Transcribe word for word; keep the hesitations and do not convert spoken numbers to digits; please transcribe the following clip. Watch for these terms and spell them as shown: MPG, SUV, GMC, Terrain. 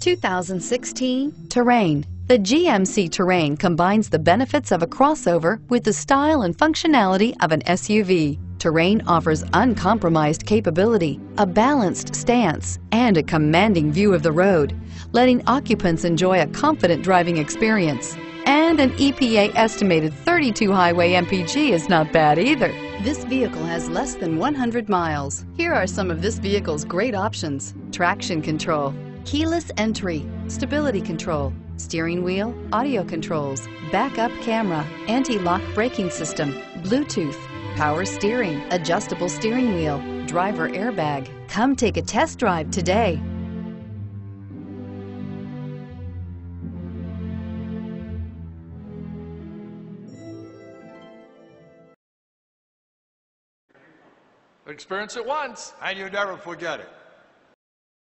two thousand sixteen Terrain. The G M C Terrain combines the benefits of a crossover with the style and functionality of an S U V. Terrain offers uncompromised capability, a balanced stance, and a commanding view of the road, letting occupants enjoy a confident driving experience. And an E P A-estimated thirty-two highway M P G is not bad either. This vehicle has less than one hundred miles. Here are some of this vehicle's great options: traction control, keyless entry, stability control, steering wheel audio controls, backup camera, anti-lock braking system, Bluetooth, power steering, adjustable steering wheel, driver airbag. Come take a test drive today. Experience it once and you never forget it.